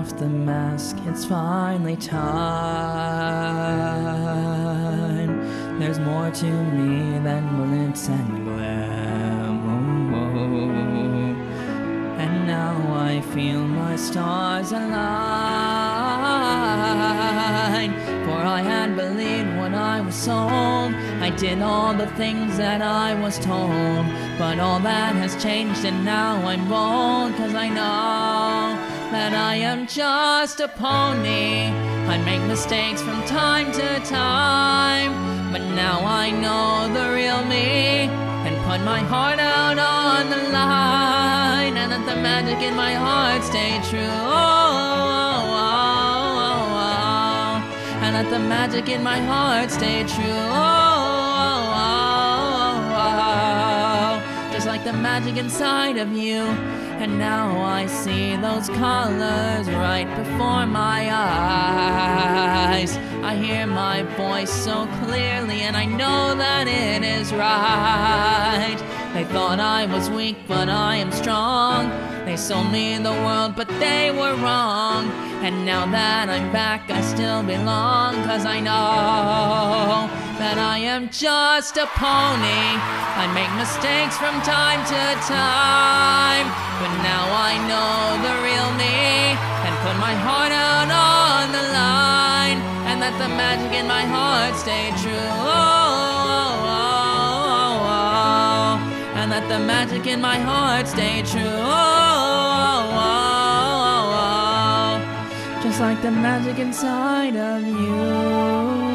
off the mask, it's finally time. There's more to me than bullets and glam. And now I feel my stars align, for I had believed what I was sold. I did all the things that I was told, but all that has changed and now I'm bold, 'cause I know that I am just a pony. I make mistakes from time to time, but now I know the real me and put my heart out on the line, and let the magic in my heart stay true. And let the magic in my heart stay true. Just like the magic inside of you. And now I see those colors right before my eyes. I hear my voice so clearly and I know that it is right. They thought I was weak, but I am strong. They sold me the world, but they were wrong. And now that I'm back, I still belong, 'cause I know that I am just a pony. I make mistakes from time to time, but now I know the real me and put my heart out on the line, and let the magic in my heart stay true. And let the magic in my heart stay true. Just like the magic inside of you.